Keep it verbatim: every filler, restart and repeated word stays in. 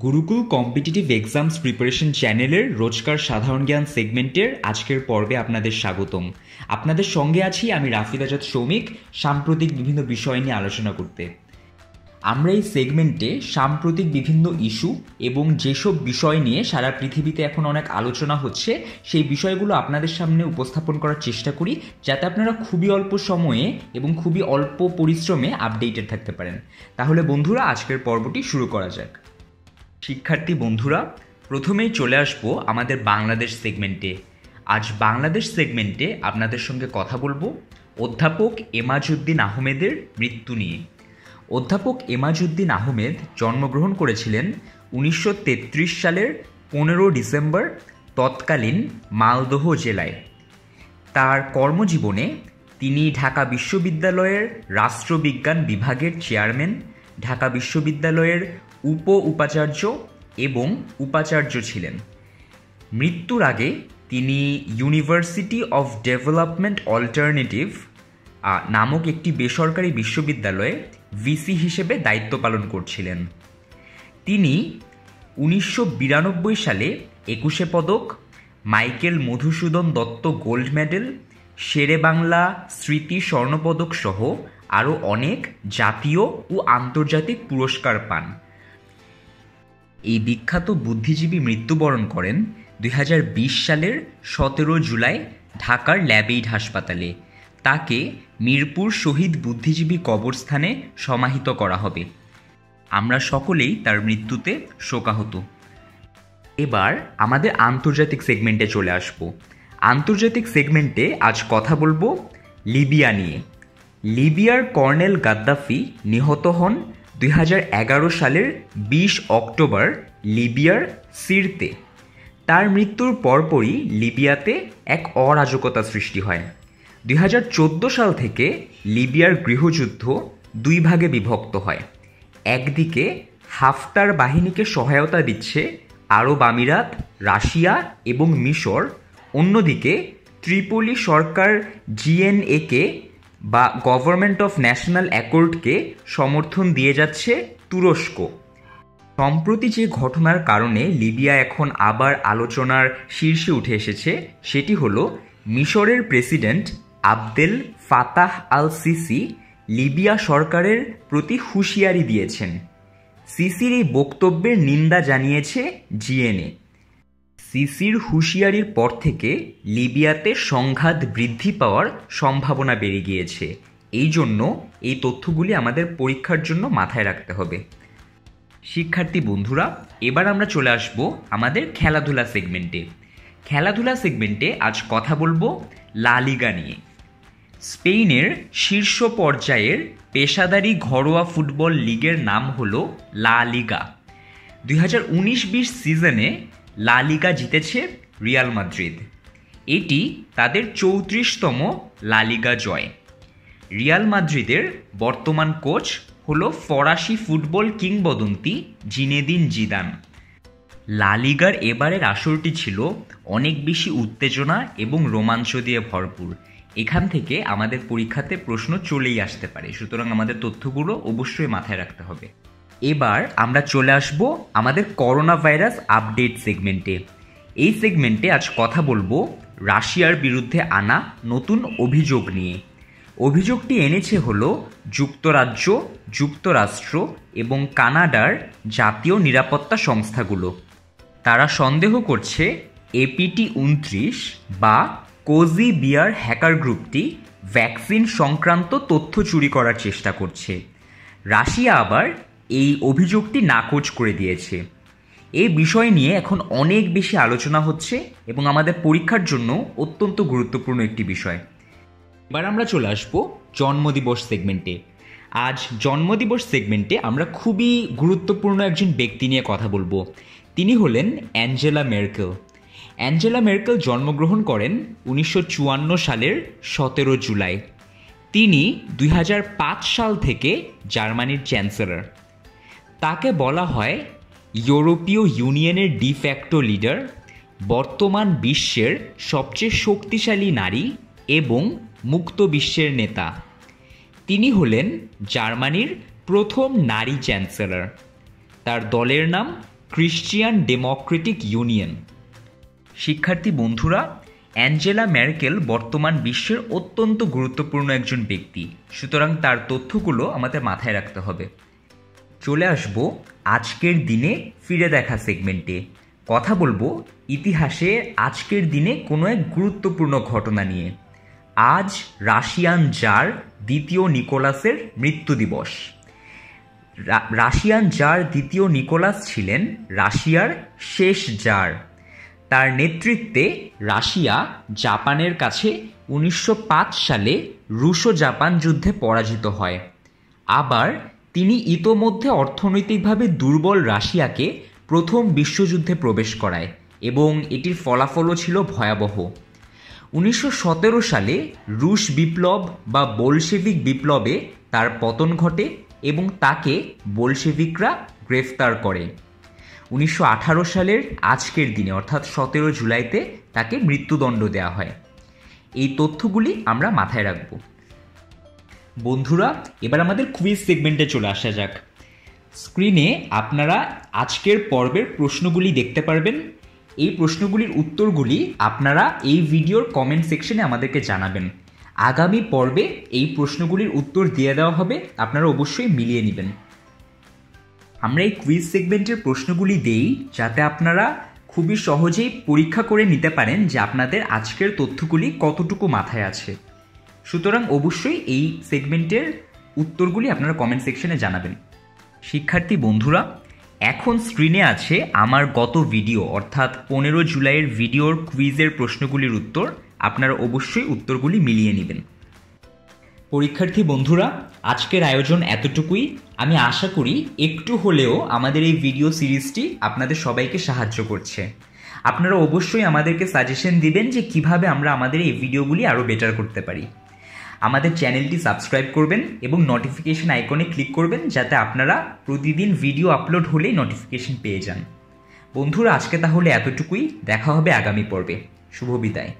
Gurukul competitive exams preparation चैनेलेर रोजकार साधारण ज्ञान सेगमेंटेर आजकेर पर्वे आपनादेर स्वागतम। आपनादेर संगे आछि आमि राफिद आजाद शौमिक, साम्प्रतिक विभिन्न विषय निये आलोचना करते। आमरा एई सेगमेंटे साम्प्रतिक विभिन्न इस्यू एबं जेसब विषय निये सारा पृथिबीते एखन अनेक आलोचना होच्छे सेई विषयगुलो आपनादेर सामने उपस्थापन करार चेष्टा करी, जाते आपनारा खूबई अल्प समये एबं खूबई अल्प परिश्रमे आपडेटेड थाकते पारेन। ताहले बन्धुरा आजकेर पर्वटी शुरू करा जाक। शिक्षार्थी बंधुरा प्रथमेई चले आसबो आमादेर बांग्लादेश सेगमेंटे। आज बांग्लादेश सेगमेंटे आपनादेर संगे कथा बोलबो अध्यापक एमाजुद्दीन आहमेदेर मृत्यु निये। अध्यापक एमाजुद्दीन आहमेद जन्मग्रहण करेछिलेन उन्नीसशो तेत्रिश सालेर पंद्रो डिसेम्बर तत्कालीन मालदह जिलाय। तार कर्मजीवने तिनि ढाका विश्वविद्यालयेर राष्ट्रविज्ञान विभागेर चेयारमैन, ढाका विश्वविद्यालयेर उप उपाचार्य एवं उपाचार्य छिलेन। मृत्युर आगे तिनी यूनिवर्सिटी अफ डेवलपमेंट अल्टारनेटिव नामक एक बेसरकारी विश्वविद्यालय भिसी हिसेबे दायित्व पालन करछिलेन। तिनी उन्नीसशो बिरानब्बई साले Ekushey Padak, Michael Madhusudan Dutt gold medal, Shere Bangla स्मृति स्वर्ण पदक सह आरो अनेक जातीय और आंतर्जातिक पुरस्कार पान। এই বিখ্যাত বুদ্ধিজীবী মৃত্যুবরণ করেন দুই হাজার বিশ সালের সতেরো জুলাই ঢাকার ল্যাবএইড হাসপাতালে। তাকে মিরপুর শহীদ বুদ্ধিজীবী কবরস্থানে সমাহিত করা হবে। আমরা সকলেই তার মৃত্যুতে শোকাহত। এবার আমাদের আন্তর্জাতিক সেগমেন্টে চলে আসব। আন্তর্জাতিক সেগমেন্টে আজ কথা বলবো লিবিয়া নিয়ে। লিবিয়ার কর্নেল গাদ্দাফি নিহত হন দুই হাজার এগারো সালের বিশ অক্টোবর লিবিয়ার সিরতে। তার মৃত্যুর পরপরই লিবিয়াতে এক অরাজকতা সৃষ্টি হয়। দুই হাজার চোদ্দো সাল থেকে লিবিয়ার গৃহযুদ্ধ দুই ভাগে বিভক্ত হয়। একদিকে হাফতার বাহিনীকে সহায়তা দিচ্ছে আরব আমিরাত, রাশিয়া এবং মিশর, অন্যদিকে ত্রিপলি সরকার জিএনএকে বা গভর্নমেন্ট অফ ন্যাশনাল অ্যাকর্ডকে সমর্থন দিয়ে যাচ্ছে তুরস্ক। সম্প্রতি যে ঘটনার কারণে লিবিয়া এখন আবার আলোচনার শীর্ষে উঠে এসেছে সেটি হলো মিশরের president Abdel Fattah al Sisi Libya সরকারের প্রতি হুঁশিয়ারি দিয়েছেন। সিসির এই বক্তব্যের নিন্দা জানিয়েছে জিএনএ। সিসির হুঁশিয়ারির পর থেকে লিবিয়াতে সংঘাত বৃদ্ধি পাওয়ার সম্ভাবনা বেড়ে গিয়েছে। এই জন্য এই তথ্যগুলি আমাদের পরীক্ষার জন্য মাথায় রাখতে হবে। শিক্ষার্থী বন্ধুরা, এবার আমরা চলে আসব আমাদের খেলাধুলা সেগমেন্টে। খেলাধুলা সেগমেন্টে আজ কথা বলবো লা লিগা নিয়ে। স্পেনের শীর্ষ পর্যায়ের পেশাদারি ঘরোয়া ফুটবল লিগের নাম হলো লা লিগা। দুই হাজার উনিশ বিশ সিজনে লা লিগা জিতেছে রিয়াল মাদ্রিদ। এটি তাদের চৌত্রিশতম লা লিগা জয়। রিয়াল মাদ্রিদের বর্তমান কোচ হলো ফরাসি ফুটবল কিংবদন্তি জিনেদিন জিদান। লা লিগার এবারের আসরটি ছিল অনেক বেশি উত্তেজনা এবং রোমাঞ্চ দিয়ে ভরপুর। এখান থেকে আমাদের পরীক্ষাতে প্রশ্ন চলেই আসতে পারে, সুতরাং আমাদের তথ্যগুলো অবশ্যই মাথায় রাখতে হবে। এবার আমরা চলে আসব আমাদের করোনা ভাইরাস আপডেট সেগমেন্টে। এই সেগমেন্টে আজ কথা বলবো রাশিয়ার বিরুদ্ধে আনা নতুন অভিযোগ নিয়ে। অভিযোগটি এনেছে হলো যুক্তরাজ্য, যুক্তরাষ্ট্র এবং কানাডার জাতীয় নিরাপত্তা সংস্থাগুলো। তারা সন্দেহ করছে এপিটি উনত্রিশ বা কোজি বিয়ার হ্যাকার গ্রুপটি ভ্যাকসিন সংক্রান্ত তথ্য চুরি করার চেষ্টা করছে। রাশিয়া আবার এই অভিযোগটি নাকচ করে দিয়েছে। এই বিষয় নিয়ে এখন অনেক বেশি আলোচনা হচ্ছে এবং আমাদের পরীক্ষার জন্য অত্যন্ত গুরুত্বপূর্ণ একটি বিষয়। এবার আমরা চলে আসবো জন্মদিবস সেগমেন্টে। আজ জন্মদিবস সেগমেন্টে আমরা খুবই গুরুত্বপূর্ণ একজন ব্যক্তি নিয়ে কথা বলবো। তিনি হলেন অ্যাঞ্জেলা মের্কেল। অ্যাঞ্জেলা মের্কেল জন্মগ্রহণ করেন উনিশশো চুয়ান্ন সালের সতেরো জুলাই। তিনি দুই হাজার পাঁচ সাল থেকে জার্মানির চ্যান্সেলর। তাকে বলা হয় ইউরোপীয় ইউনিয়নের ডিফ্যাক্টো লিডার, বর্তমান বিশ্বের সবচেয়ে শক্তিশালী নারী এবং মুক্ত বিশ্বের নেতা। তিনি হলেন জার্মানির প্রথম নারী চ্যান্সেলর। তার দলের নাম ক্রিশ্চিয়ান ডেমোক্রেটিক ইউনিয়ন। শিক্ষার্থী বন্ধুরা, অ্যাঞ্জেলা ম্যার্কেল বর্তমান বিশ্বের অত্যন্ত গুরুত্বপূর্ণ একজন ব্যক্তি, সুতরাং তার তথ্যগুলো আমাদের মাথায় রাখতে হবে। চলে আসব আজকের দিনে ফিরে দেখা সেগমেন্টে। কথা বলবো ইতিহাসে আজকের দিনে কোনো এক গুরুত্বপূর্ণ ঘটনা নিয়ে। আজ রাশিয়ান জার দ্বিতীয় নিকোলাসের মৃত্যু দিবস। রাশিয়ান জার দ্বিতীয় নিকোলাস ছিলেন রাশিয়ার শেষ জার। তার নেতৃত্বে রাশিয়া জাপানের কাছে উনিশশো পাঁচ সালে রুশো জাপান যুদ্ধে পরাজিত হয়। আবার তিনি ইতোমধ্যে অর্থনৈতিকভাবে দুর্বল রাশিয়াকে প্রথম বিশ্বযুদ্ধে প্রবেশ করায় এবং এটির ফলাফলও ছিল ভয়াবহ। উনিশশো সতেরো সালে রুশ বিপ্লব বা বোলশেভিক বিপ্লবে তার পতন ঘটে এবং তাকে বোলশেভিকরা গ্রেফতার করে। উনিশশো আঠারো সালের আজকের দিনে অর্থাৎ সতেরো জুলাইতে তাকে মৃত্যুদণ্ড দেওয়া হয়। এই তথ্যগুলি আমরা মাথায় রাখব। বন্ধুরা, এবার আমাদের কুইজ সেগমেন্টে চলে আসা যাক। স্ক্রিনে আপনারা আজকের পর্বের প্রশ্নগুলি দেখতে পারবেন। এই প্রশ্নগুলির উত্তরগুলি আপনারা এই ভিডিওর কমেন্ট সেকশনে আমাদেরকে জানাবেন। আগামী পর্বে এই প্রশ্নগুলির উত্তর দিয়ে দেওয়া হবে, আপনারা অবশ্যই মিলিয়ে নেবেন। আমরা এই কুইজ সেগমেন্টের প্রশ্নগুলি দেই যাতে আপনারা খুবই সহজেই পরীক্ষা করে নিতে পারেন যে আপনাদের আজকের তথ্যগুলি কতটুকু মাথায় আছে। সুতরাং অবশ্যই এই সেগমেন্টের উত্তরগুলি আপনারা কমেন্ট সেকশনে জানাবেন। শিক্ষার্থী বন্ধুরা, এখন স্ক্রিনে আছে আমার গত ভিডিও অর্থাৎ পনেরো জুলাইয়ের ভিডিওর কুইজের প্রশ্নগুলির উত্তর। আপনারা অবশ্যই উত্তরগুলি মিলিয়ে নেবেন। পরীক্ষার্থী বন্ধুরা, আজকের আয়োজন এতটুকুই। আমি আশা করি একটু হলেও আমাদের এই ভিডিও সিরিজটি আপনাদের সবাইকে সাহায্য করছে। আপনারা অবশ্যই আমাদেরকে সাজেশন দিবেন যে কিভাবে আমরা আমাদের এই ভিডিওগুলি আরও বেটার করতে পারি। আমাদের চ্যানেলটি সাবস্ক্রাইব করবেন এবং নোটিফিকেশন আইকনে ক্লিক করবেন যাতে আপনারা প্রতিদিন ভিডিও আপলোড হলেই নোটিফিকেশন পেয়ে যান। বন্ধুরা, আজকে তাহলে এতটুকুই। দেখা হবে আগামী পর্বে। শুভ বিদায়।